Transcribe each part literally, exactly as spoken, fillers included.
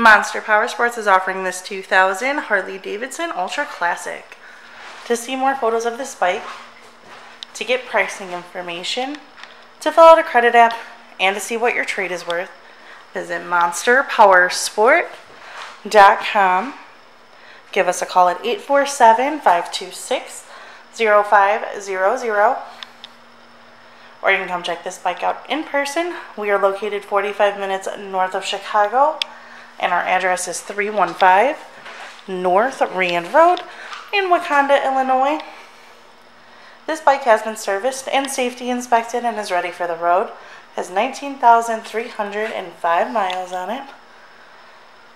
Monster Power Sports is offering this two thousand Harley-Davidson Ultra Classic. To see more photos of this bike, to get pricing information, to fill out a credit app, and to see what your trade is worth, visit monster power sport dot com. Give us a call at eight four seven, five two six, zero five zero zero. Or you can come check this bike out in person. We are located forty-five minutes north of Chicago, and our address is three one five North Rand Road in Wauconda, Illinois. This bike has been serviced and safety inspected and is ready for the road. Has nineteen thousand three hundred five miles on it.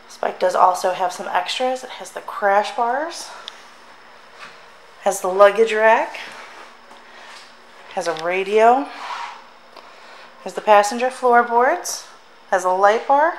This bike does also have some extras. It has the crash bars, has the luggage rack, has a radio, has the passenger floorboards, has a light bar.